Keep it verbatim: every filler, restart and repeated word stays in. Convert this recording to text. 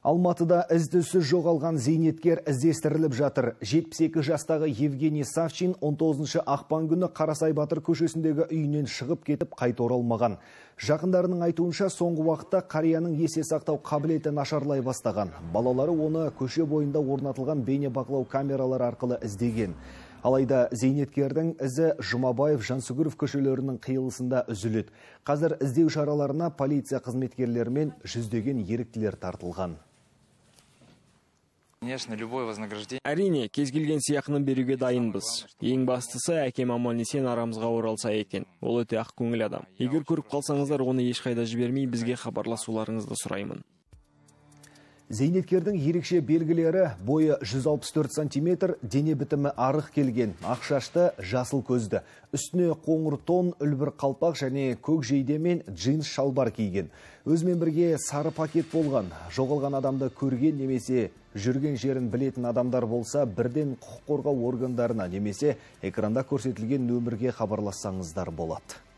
Алматыда іздеусіз жоғалған зейнеткер іздестіріліп жатыр. жетпіс екі жастағы Евгений Савчин он тоғызыншы ақпан күні Қарасай батыр көшесіндегі үйінен шығып кетіп қайта оралмаған. Жақындарының айтуынша, соңғы уақытта қарияның есе сақтау қабілеті нашарлай бастаған. Балалары оны көше бойында орнатылған бейнебақылау камералар арқылы іздеген. Алайда зейнеткердің ізі Жумабаев, Жансугуров көшелерінің қиылысында үзіледі. Қазір іздеу шараларына полиция қызметкерлерімен жүздеген еріктілер тартылған. Әрине, кез келген сияқының беруге дайынбыз. Ең бастысы, әкем аман есен арамызға оралса екен. Ол өте ақ көңіл адам. Егер көріп қалсаңыздар, оны ешқайда жібермей, бізге хабарласуларыңызды сұраймын. Зейнеткердің ерекше белгілері: бойы жүз алпыс төрт сантиметр, дене бітімі арық келген, ақшашты, жасыл көзді. Үстіне қоңыр тон, үлбір қалпақ және көк жейдемен джинс шалбар киген. Өзімен бірге сары пакет болған. Жоғалған адамды көрген немесе жүрген жерін білетін адамдар болса, бірден құқық қорғау органдарына немесе экранда көрсетілген нөмірге хабарлассаңыздар болады.